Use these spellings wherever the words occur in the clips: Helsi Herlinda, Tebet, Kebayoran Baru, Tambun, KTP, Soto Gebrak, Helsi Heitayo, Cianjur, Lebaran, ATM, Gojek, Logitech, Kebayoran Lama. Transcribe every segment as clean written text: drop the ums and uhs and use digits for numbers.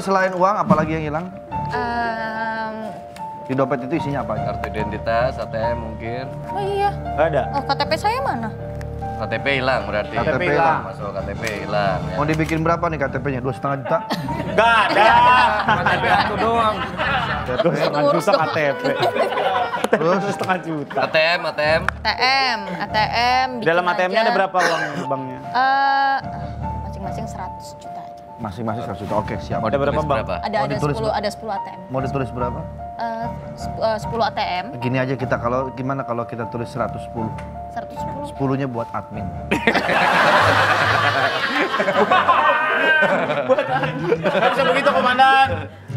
Selain uang, apalagi yang hilang? Di dompet itu isinya apa? Kartu identitas, ATM mungkin. Oh iya. Gak ada. Oh, KTP saya mana? KTP hilang berarti. KTP hilang. Masuk KTP hilang. Ya. Mau dibikin berapa nih KTP-nya? 2,5 juta? Gak ada. KTP aku doang. 2,5 juta KTP. Terus 2,5 juta. ATM. Dalam ATM-nya ada berapa uang banknya? Masing-masing 100 juta. Masing-masing 100 juta. Oke, siap. Ada berapa bank? Ada 10 ATM. Mau ditulis berapa? 10 ATM. Gini aja kita gimana kalau kita tulis 110? 110. 10-nya buat admin. Buat admin. Gak bisa begitu, Komandan.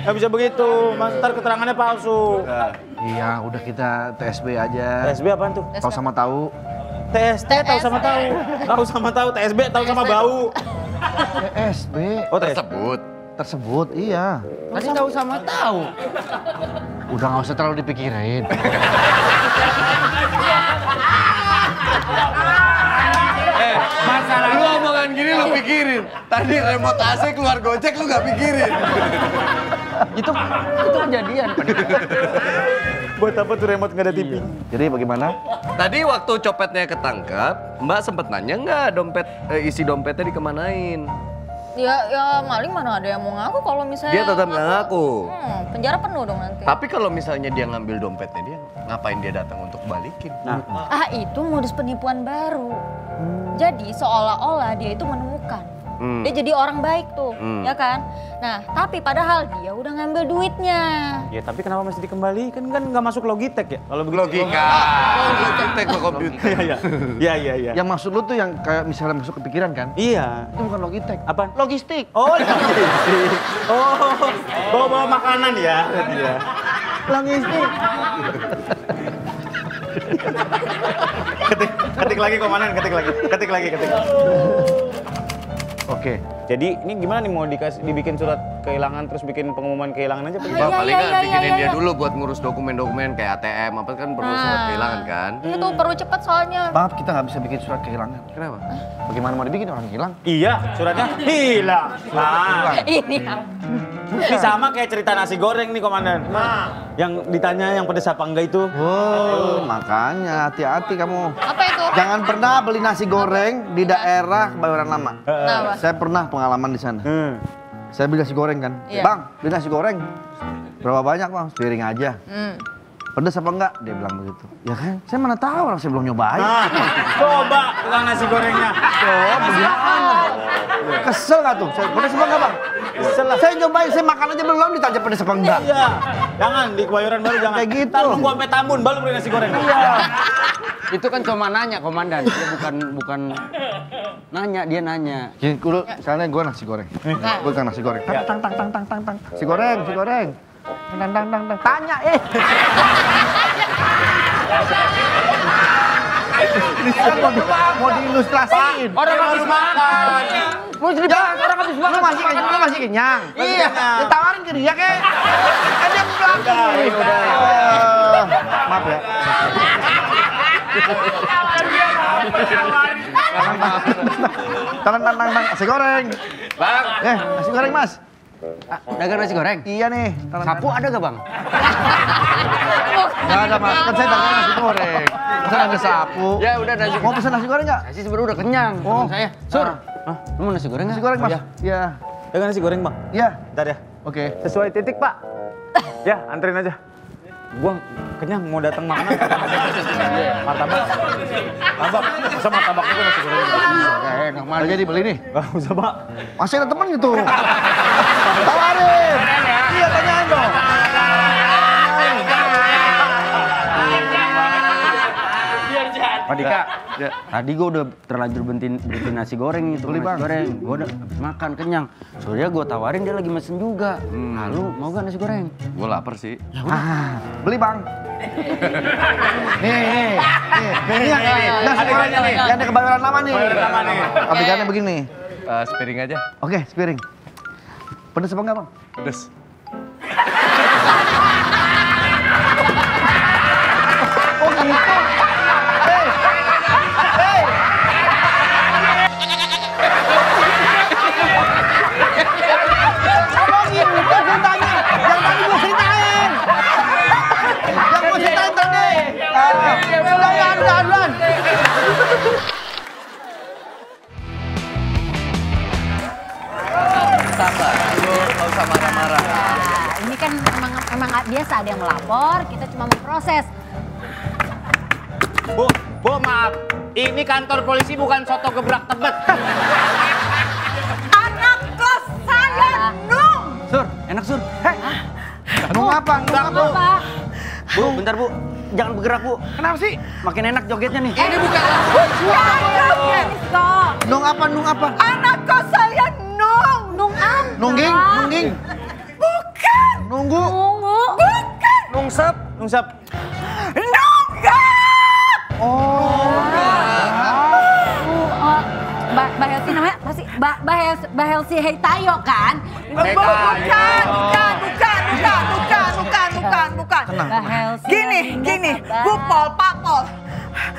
Gak bisa begitu. Ntar keterangannya palsu. Iya, udah kita TSB aja. TSB apaan tuh? Tahu sama tahu. TST tahu sama tahu. Tahu sama tahu, TSB tahu sama bau. TSB. Oh, tersebut, iya. Tadi tahu sama tahu. Udah nggak usah terlalu dipikirin. Masalah lu omongan gini lu pikirin. Tadi remote AC keluar Gojek lu nggak pikirin. Itu kejadian. Buat apa tuh remote nggak ada TV? Iya. Jadi bagaimana? Tadi waktu copetnya ketangkap, Mbak sempet nanya nggak isi dompetnya dikemanain? Ya maling mana ada yang mau ngaku kalau misalnya... Dia tetap nggak ngaku. Penjara penuh dong nanti. Tapi kalau misalnya dia ngambil dompetnya dia, ngapain dia datang untuk balikin? Nah, itu modus penipuan baru. Jadi seolah-olah dia itu menemukan. Dia jadi orang baik tuh, ya kan? Nah, tapi padahal dia udah ngambil duitnya. Ya, tapi kenapa masih dikembalikan? Kan nggak masuk Logitech ya? Kalau logika. Logitech ke komputer. Iya. Yang maksud lu tuh yang kayak misalnya masuk kepikiran kan? Iya. Itu bukan Logitech. Apa? Logistik. Oh, logistik. Oh, bawa-bawa makanan ya? Iya. Logistik. Ketik lagi komandan. Oke, jadi ini gimana nih mau dibikin surat kehilangan terus bikin pengumuman kehilangan aja? Palingan bikinin dia dulu buat ngurus dokumen-dokumen kayak ATM apa kan perlu surat kehilangan kan? Itu perlu cepat soalnya. Maaf, kita nggak bisa bikin surat kehilangan. Kenapa? Bagaimana mau dibikin orang hilang? Iya, suratnya hilang. Ini sama kayak cerita nasi goreng nih komandan. Yang ditanya yang pedes apa enggak itu? Oh, makanya hati-hati kamu. Apa itu? Jangan pernah beli nasi goreng di daerah Bayoran Lama. Saya pernah pengalaman di sana. Saya beli nasi goreng kan. Yeah. Bang, beli nasi goreng. Berapa banyak bang? Piring aja. Pedas apa enggak? Dia bilang begitu. Ya kan? Saya mana tahu orang saya belum nyobain. Coba tukang nasi gorengnya. Kesel nggak tuh? Pedas apa enggak bang? Kesel lah. Saya nyobain, saya makan aja belum ditanya pedas apa enggak. Iya. Jangan, di Kebayoran Baru jangan. Kayak gitu. Nunggu sampai Tambun baru beli nasi goreng. Iya. Itu kan cuma nanya komandan, dia bukan nanya, dia nanya. Gini, dulu misalnya gue nasi goreng, gue kan nasi goreng. Tang. Si goreng. Tang. Tanya, Mau diilustrasiin. Orang habis makan. Lu masih kenyang. Iya. Ditawarin ke dia kek. Kan dia belakang. Udah. Maaf ya. Tangan nasi goreng. Bang. Nasi goreng mas. Dagang nasi goreng? Iya nih. Sapu ada gak bang? Gak ada mas, kan saya dagang nasi goreng. Masa ada sapu? Ya udah nasi goreng. Mau pesan nasi goreng gak? Saya sebenernya udah kenyang. Oh saya. Sur, lu mau nasi goreng gak? Nasi goreng mas. Iya. Dagang nasi goreng bang? Iya. Bentar ya. Oke. Sesuai titik pak. Ya anterin aja. Gua kenyang mau datang mana? Martabak, masa martabak itu nasi goreng? Nggak mau jadi beli nih? Nggak usah pak. Masih ada temen gitu. Tawarin. Iya tanyain dong. Pak Dika, tadi gue udah terlanjur bentin nasi goreng itu. Beli bang. Gue udah habis makan, kenyang. Soalnya gue tawarin dia lagi mesen juga. Nah lu mau gak nasi goreng? Gue lapar sih. Ah, beli bang. Nih. Nasi gorengnya nih. Yang ada Kebayoran Lama nih. Abikannya begini. Sepiring aja. Oke, sepiring. Pedes apa enggak bang? Pedes. Oh gitu. Come on, you! biasa ada yang melapor, kita cuma memproses. Bu, maaf. Ini kantor polisi bukan soto gebrak Tebet. Anak kos saya, Nung. Sur, enak Sur. Hei. Nung apa? Nung apa? Bu, bentar Bu. Jangan bergerak Bu. Kenapa sih? Makin enak jogetnya nih. Ini bukan. Nung apa? Nung apa? Anak kos saya, Nung. Nung apa? Nungging? Nungging? Bukan. Nunggu? Nunggu? Bukan. Nungsep? Nungsep. Nunggap! Oh. Mbak Helsi namanya pasti Mbak Helsi Heitayo kan? Bukan. Gini, Bupol, Papol.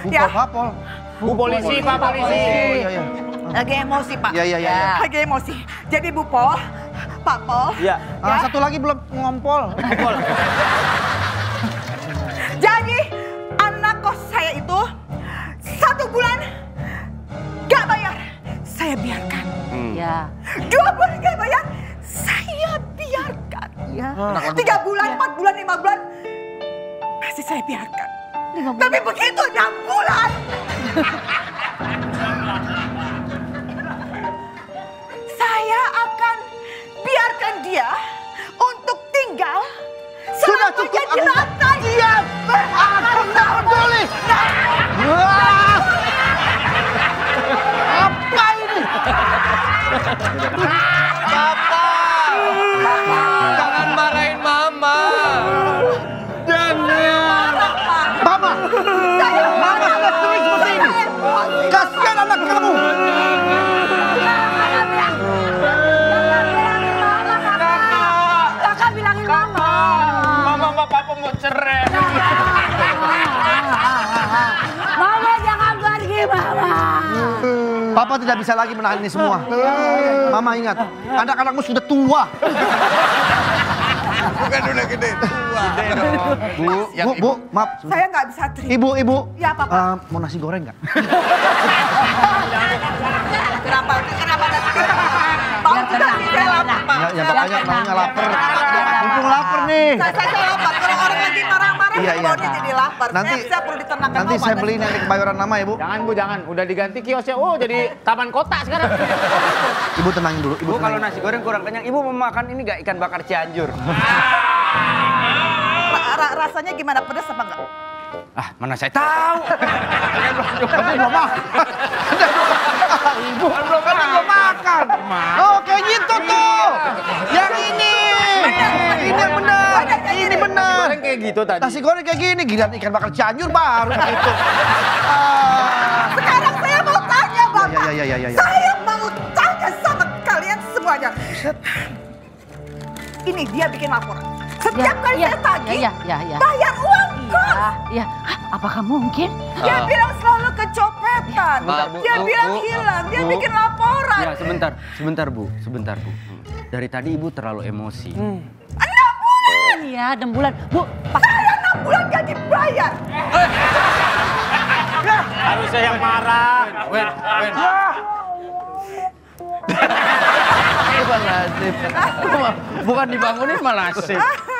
Bupol, Papol. Bu polisi, Pak polisi. Lagi emosi, Pak. Iya. Lagi emosi. Jadi Bupol, Papol. Iya. Satu lagi belum ngompol. Bupol. Jadi anak kos saya itu 1 bulan gak bayar, saya biarkan. Ya. 2 bulan gak bayar, saya biarkan. Ya. 3 bulan, 4 bulan, 5 bulan, masih saya biarkan. Tapi begitu 6 bulan, saya akan biarkan dia untuk tinggal selamanya di lantai. Diam, aku tak boleh. Apa ini? Papa, jangan marahin Mama. Jangan. Mama, Mama nggak sering seperti ini. Kasihan anak kamu. Kakak bilangin Mama. Mama, Papa mau cerai. Mama jangan pergi, Mama. Papa tidak bisa lagi menahan ini semua. Mama ingat, anak-anakmu sudah tua. Bukan udah gede, tua. Bu, maaf. Saya nggak bisa terima. Ibu. Ya, Papa. Mau nasi goreng nggak? Kenapa nasi goreng? Mau juga saya lapar, Pak. Ya, makanya lapar. Mumpung lapar nih. Saya lapar, kalau orang lagi marah-marah, baunya jadi lapar. Saya perlu ditenangkan. Nanti saya beli nanti kebayoran lama ya, Bu. Jangan, Bu, jangan. Udah diganti kiosnya, jadi taman kota sekarang. Ibu tenangin dulu. Ibu kalau nasi goreng kurang kenyang, Ibu memakan ini nggak ikan bakar Cianjur? Rasanya gimana, pedas apa nggak? Ah, mana saya tahu. Tapi belum makan. Ibu, kan belum makan. Oh, kayak gitu tuh. Yang ini. Benar. Nasi goreng kayak gitu tadi. Nasi goreng kayak gini, giliran ikan bakar Cianjur baru gitu. Sekarang saya mau tanya, Bapak. Ya. Saya mau tanya sama kalian semuanya. Ini dia bikin laporan. Setiap kali saya tagih, bayar uang kos. Iya. Apakah mungkin? Dia bilang selalu kecopetan. Dia bilang hilang. Dia bikin laporan. Ya, sebentar, Bu. Dari tadi Ibu terlalu emosi. 6 bulan, Bu. Saya 6 bulan gak dibayar. Harusnya yang marah. Wen. Bukan dibangunin malah sih.